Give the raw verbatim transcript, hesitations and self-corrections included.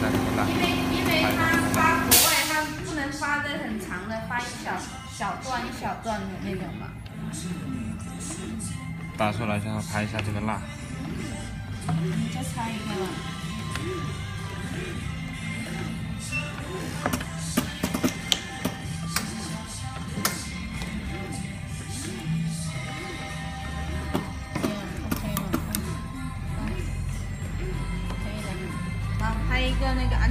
在那么大。因为因为他发国外，他不能发的很长的，发一小小段一小段的那种嘛。打出来就要拍一下这个蜡。你再插一个吧。 一个那个安